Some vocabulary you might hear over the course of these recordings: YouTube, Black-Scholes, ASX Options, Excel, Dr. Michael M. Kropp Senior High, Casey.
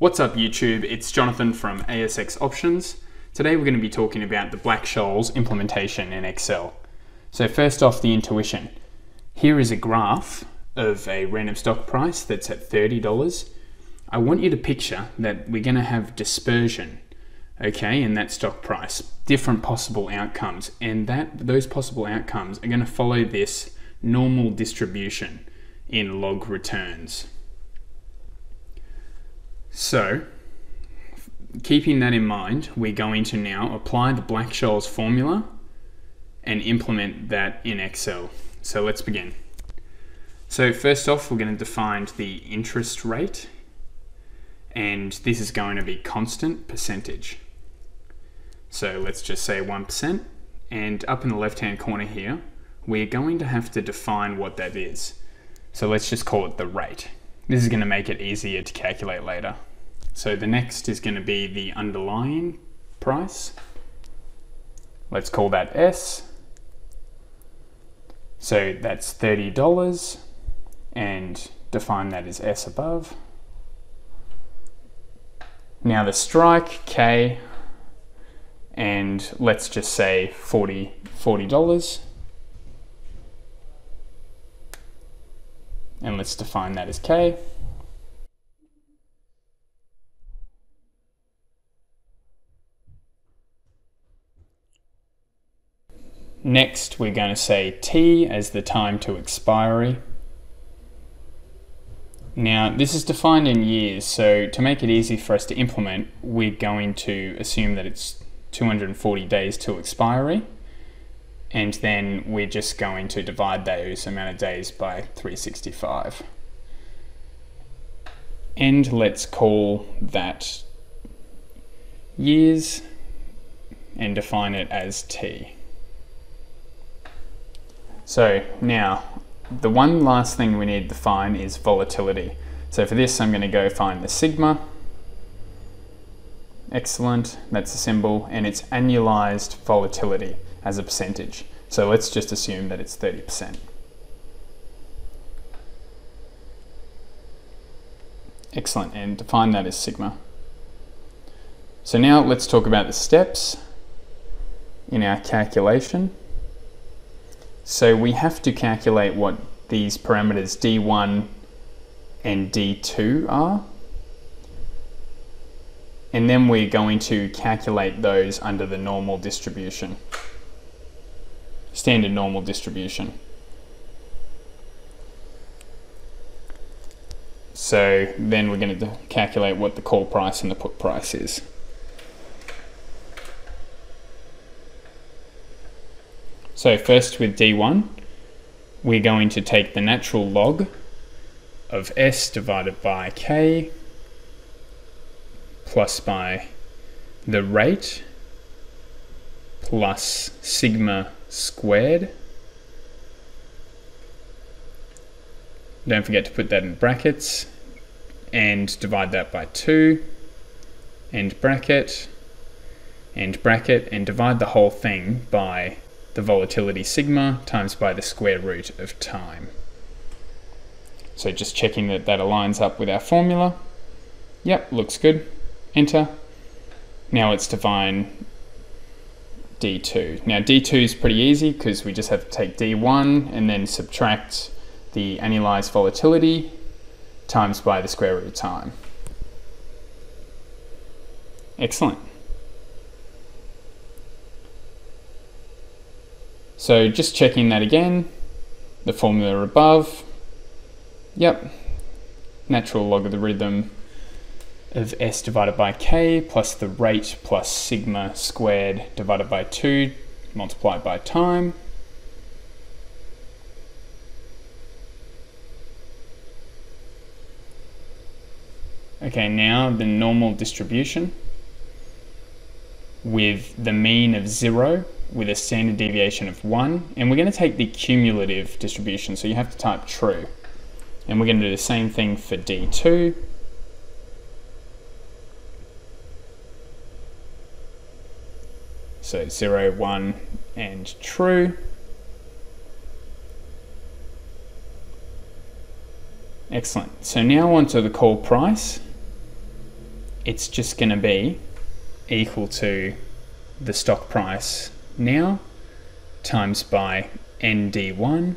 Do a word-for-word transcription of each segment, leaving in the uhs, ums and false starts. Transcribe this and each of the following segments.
What's up YouTube? It's Jonathan from A S X Options. Today we're going to be talking about the Black-Scholes implementation in Excel. So first off, the intuition. Here is a graph of a random stock price that's at thirty dollars. I want you to picture that we're going to have dispersion, okay, in that stock price. Different possible outcomes, and that those possible outcomes are going to follow this normal distribution in log returns. So, keeping that in mind, we're going to now apply the Black-Scholes formula and implement that in Excel. So let's begin. So first off, we're going to define the interest rate, and this is going to be constant percentage. So let's just say one percent, and up in the left-hand corner here, we're going to have to define what that is. So let's just call it the rate. This is going to make it easier to calculate later. So the next is going to be the underlying price. Let's call that S. So that's thirty dollars, and define that as S above. Now the strike, K, and let's just say forty dollars. And let's define that as K. Next, we're going to say T as the time to expiry. Now, this is defined in years, so to make it easy for us to implement, we're going to assume that it's two hundred forty days to expiry. And then we're just going to divide those amount of days by three sixty-five. And let's call that years and define it as T. So now, the one last thing we need to find is volatility. So for this, I'm going to go find the sigma. Excellent, that's the symbol, and it's annualized volatility as a percentage. So let's just assume that it's thirty percent. Excellent, and define that as sigma. So now let's talk about the steps in our calculation. So we have to calculate what these parameters D one and D two are, and then we're going to calculate those under the normal distribution. Standard normal distribution. So then we're going to calculate what the call price and the put price is. So first with D one, we're going to take the natural log of S divided by K plus by the rate plus sigma squared. Don't forget to put that in brackets and divide that by two and bracket and bracket and divide the whole thing by the volatility sigma times by the square root of time. So just checking that that aligns up with our formula. Yep, looks good. Enter. Now let's define D two. Now D two is pretty easy because we just have to take D one and then subtract the annualized volatility times by the square root of time. Excellent. So just checking that again, the formula above, yep, natural logarithm of S divided by K plus the rate plus sigma squared divided by two multiplied by time. Okay, now the normal distribution with the mean of zero with a standard deviation of one, and we're going to take the cumulative distribution, so you have to type true, and we're going to do the same thing for D two. So zero, one, and true. Excellent. So now onto the call price. it's just going to be equal to the stock price now times by N D one.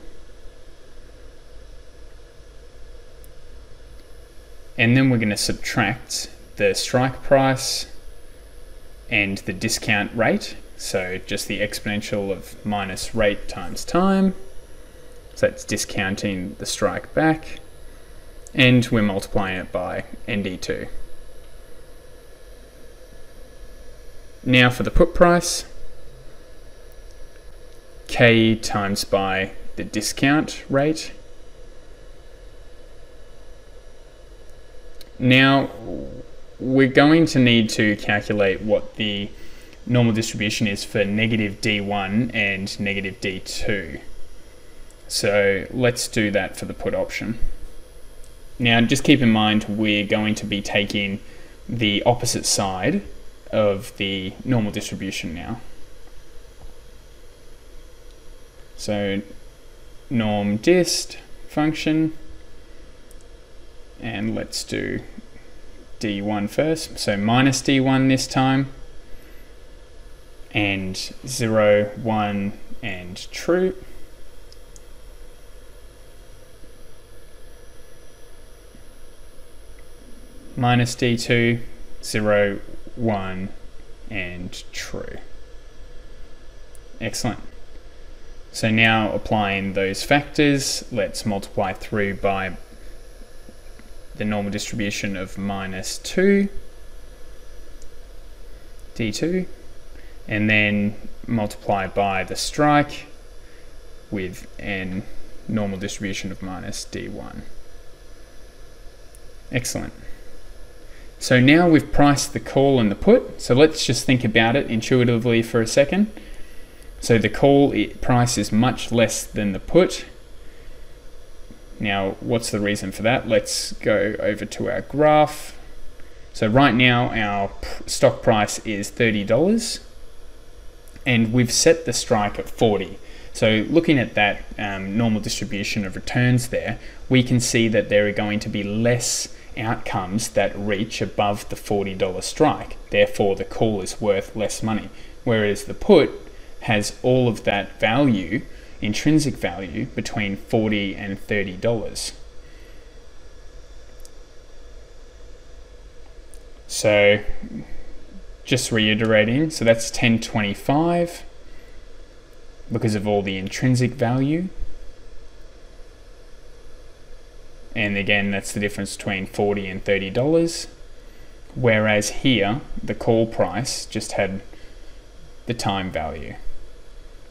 And then we're going to subtract the strike price and the discount rate. So just the exponential of minus rate times time. So that's discounting the strike back. And we're multiplying it by N D two. Now for the put price. K times by the discount rate. Now we're going to need to calculate what the normal distribution is for negative D one and negative D two. So let's do that for the put option. Now just keep in mind we're going to be taking the opposite side of the normal distribution now. So norm dist function. And let's do D one first. So minus D one this time. And zero, one and true. Minus D two, zero, one and true. Excellent. So now applying those factors, let's multiply through by the normal distribution of minus two, D two, and then multiply by the strike with an normal distribution of minus D one. Excellent. So now we've priced the call and the put. So let's just think about it intuitively for a second. So the call price is much less than the put. Now, what's the reason for that? Let's go over to our graph. So right now, our stock price is thirty dollars, and we've set the strike at forty. So looking at that um, normal distribution of returns there, we can see that there are going to be less outcomes that reach above the forty dollar strike. Therefore, the call is worth less money, whereas the put has all of that value, intrinsic value, between forty dollars and thirty dollars. So just reiterating, so that's ten twenty-five because of all the intrinsic value. And again, that's the difference between forty dollars and thirty dollars. Whereas here, the call price just had the time value.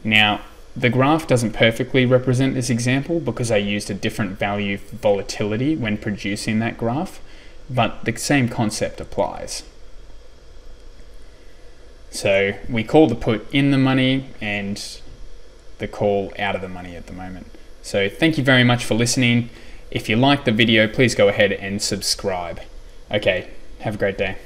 Now, the graph doesn't perfectly represent this example because I used a different value for volatility when producing that graph, but the same concept applies. So we call the put in the money and the call out of the money at the moment. So thank you very much for listening. If you liked the video, please go ahead and subscribe. Okay, have a great day.